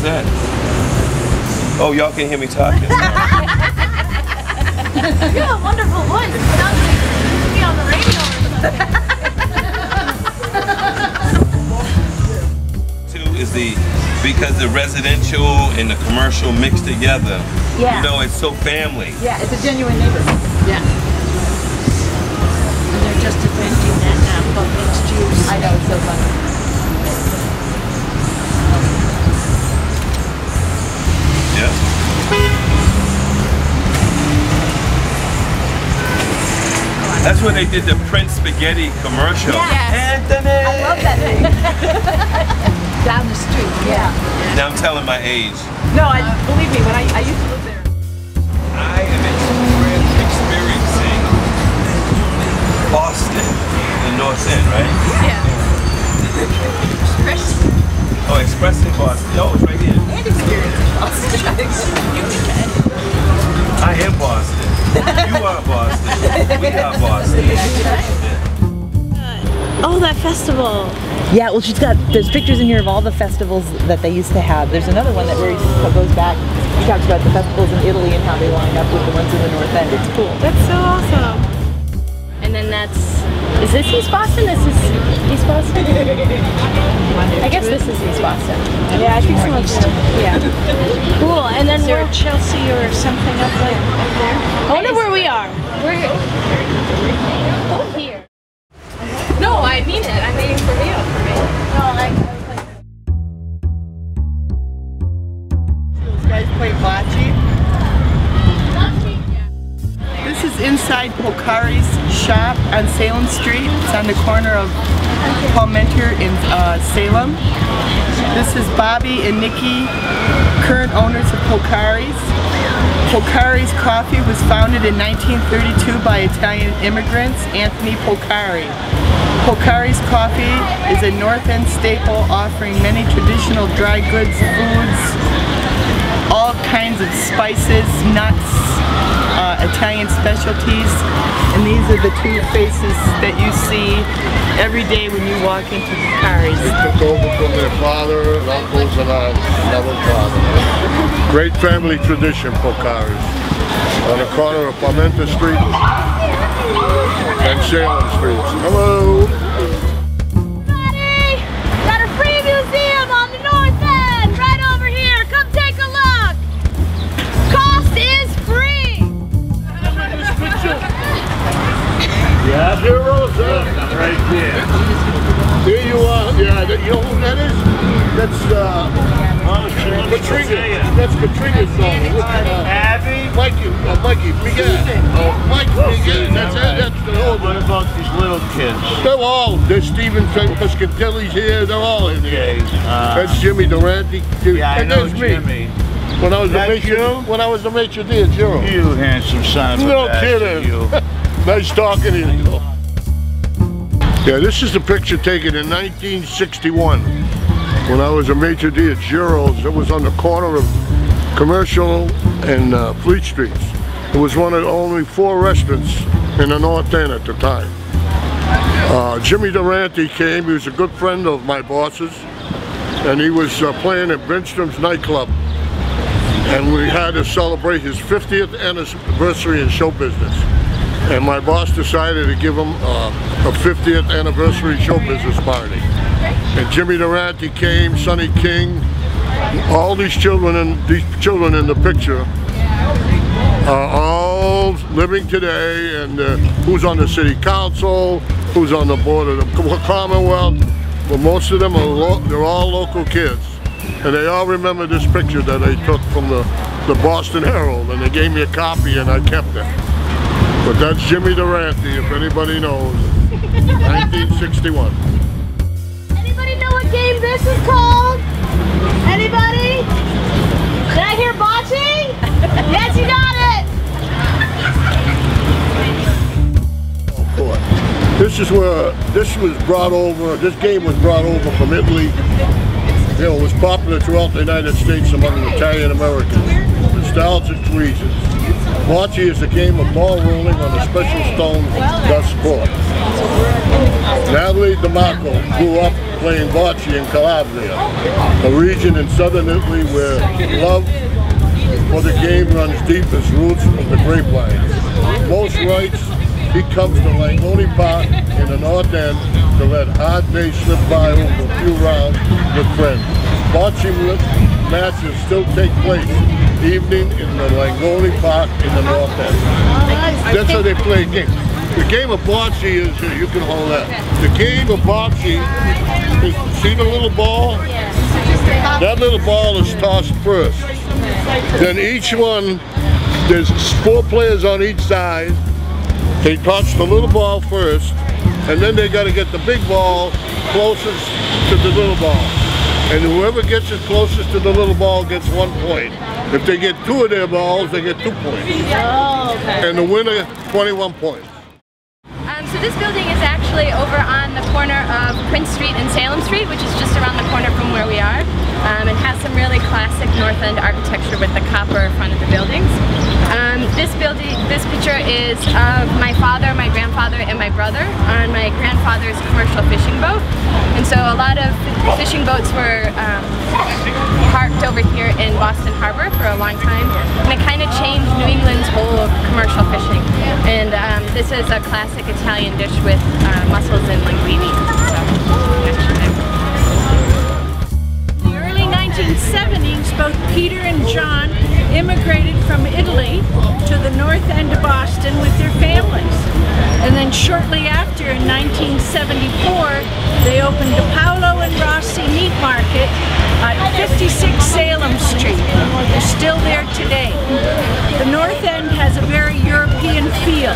was that? Oh, y'all can hear me talking. You have a wonderful voice. It sounds like you should be on the radio or something. Two is because the residential and the commercial mixed together. Yeah. You know, it's so family. Yeah, it's a genuine neighborhood. Yeah. And they're just inventing that now for mixed use. I know, it's so funny. That's when they did the Prince Spaghetti commercial. Yes. Anthony! I love that thing. Down the street, yeah. Now I'm telling my age. No, believe me, when I used to live there. I am experiencing Boston, the North End, right? Yeah. Oh, Expressing Boston. Oh, it's right here. And experiencing Boston. I am Boston. You are Boston. We are Boston. Oh, that festival. Yeah, well, she's got, there's pictures in here of all the festivals that they used to have. There's another one that really goes back. She talks about the festivals in Italy and how they line up with the ones in the North End. It's cool. That's so awesome. And then that's, is this East Boston? This is East Boston? I guess this is East Boston. Yeah, I think so. Yeah. Cool. And then we're Chelsea or something up there. I wonder where we are. We're here. No, I mean it. I'm waiting for Leo for me. No, I those guys play bocce. This is inside Polcari's shop on Salem Street. It's on the corner of Palmentier in Salem. This is Bobby and Nikki, current owners of Polcari's. Polcari's Coffee was founded in 1932 by Italian immigrants Anthony Polcari. Polcari's Coffee is a North End staple offering many traditional dry goods, foods, all kinds of spices, nuts, Italian specialties, and these are the two faces that you see every day when you walk into Polcari's. They took over from their father, uncles, and another father. Great family tradition, Polcari's. On the corner of Palmentier Street and Salem Street. Hello! Everybody! Got a free museum on the North End, right over here. Come take a look. Cost is free. Yeah, there rolls up right there. There you are. Yeah, you know who that is? That's Katrina. That's Katrina's song. Abby, Mikey, Miguel. Oh, Mike, Miguel. That's the old one. What about these little kids? They're all. There's Steven Fuscantelli's here. They're all in here. That's Jimmy Durante. Yeah, I know Jimmy. When I was the maitre d' at Giro. You handsome son of a bitch. No kidding. Nice talking to you. Yeah, this is the picture taken in 1961 when I was a maitre d' at Giro's. It was on the corner of Commercial and Fleet Streets. It was one of only four restaurants in the North End at the time. Jimmy Durante came. He was a good friend of my boss's, and he was playing at Bindstrom's nightclub. And we had to celebrate his 50th anniversary in show business. And my boss decided to give him a 50th anniversary show business party. And Jimmy Durante came, Sonny King, all these children in the picture are all living today, and who's on the city council, who's on the board of the Commonwealth, but most of them they're all local kids. And they all remember this picture that I took from the Boston Herald, and they gave me a copy and I kept it. But that's Jimmy Durante, if anybody knows. 1961. Anybody know what game this is called? Anybody? Did I hear bocce? Yes, you got it! Oh boy. This is where, this game was brought over from Italy. You know, it was popular throughout the United States among Italian Americans for nostalgic reasons. Bocce is a game of ball rolling on a special stone dust court. Natalie DiMarco grew up playing bocce in Calabria, a region in southern Italy where love for the game runs deep as roots from the grapevine. Most nights, he comes to Langone Park in the north end to let hard days slip by over a few rounds with friends. Bocce matches still take place evening in the Langone Park in the north end. That's how they play games. The game of bocce is, you can hold that. The game of bocce is, see the little ball? That little ball is tossed first. Then each one, there's 4 players on each side. They toss the little ball first, and then they got to get the big ball closest to the little ball. And whoever gets it closest to the little ball gets 1 point. If they get 2 of their balls, they get 2 points. Oh, okay. And the winner, 21 points. So this building is actually over on the corner of Prince Street and Salem Street, which is just around the corner from where we are. It has some really classic North End architecture with the copper in front of the buildings. This picture is of my father, my grandfather, and my brother on my grandfather's commercial fishing boat. And so a lot of fishing boats were parked over here in Boston Harbor for a long time. And it kind of changed New England's whole commercial fishing. And this is a classic Italian dish with mussels and linguine. In the early 1970s, both Peter and John immigrated from Italy to the north end of Boston with their families. And then shortly after, in 1974, they opened the Paolo and Rossi meat market at 56 Salem Street. They're still there today. The north end has a very European feel,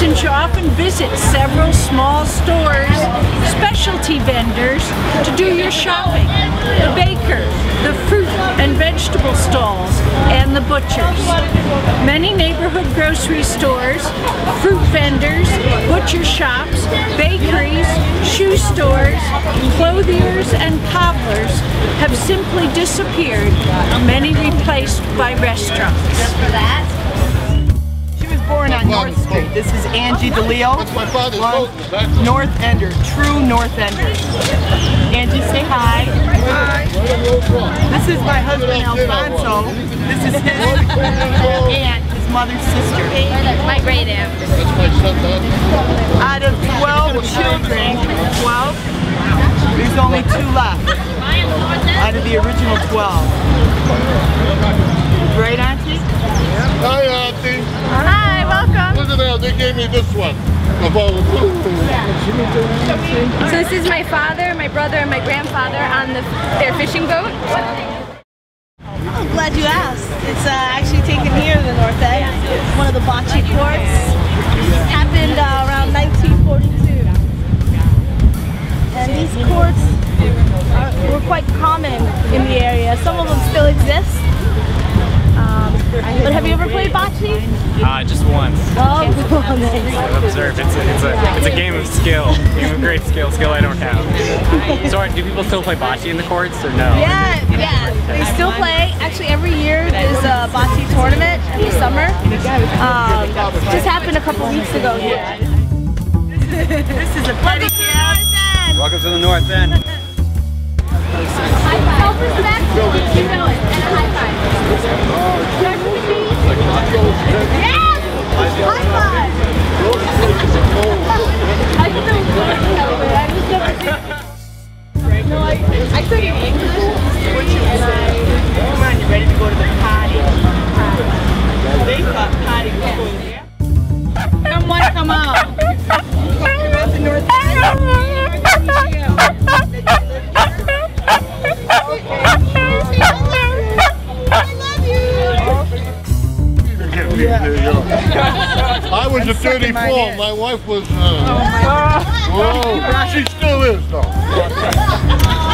since you often visit several small stores, specialty vendors, to do your shopping, the baker, the fruit and vegetable stalls, and the butchers. Many neighborhood grocery stores, fruit vendors, butcher shops, bakeries, shoe stores, clothiers, and cobblers have simply disappeared, many replaced by restaurants. She was born on North Street. This is Angie DeLeo, North Ender, true North Ender. Angie, say hi. Hi. This is my husband Alfonso. This is his aunt, his mother's sister. My great aunt. Out of 12 children, 12, there's only 2 left. Out of the original 12. Great auntie? Hi, auntie. Hi, welcome. Look at that, they gave me this one. So this is my father, my brother, and my grandfather on their fishing boat. I'm glad you asked. It's actually taken near the North End. It's one of the bocce courts. It happened around 1942. And these courts were quite common in the area. Some of them still exist. But have you ever played bocce? Just once. Oh, nice. I've observed. It's a game of skill. Game of great skill. Skill I don't have. So do people still play bocce in the courts or no? Yeah. They still play. Actually, every year there's a bocce tournament in the summer. Just happened a couple weeks ago here. This is a party camp. Welcome to the North End. I took an English and come on, you ready to go to the party? They thought party was going there. Someone come out. About the North End. I was a 34, my wife was, whoa, she still is though.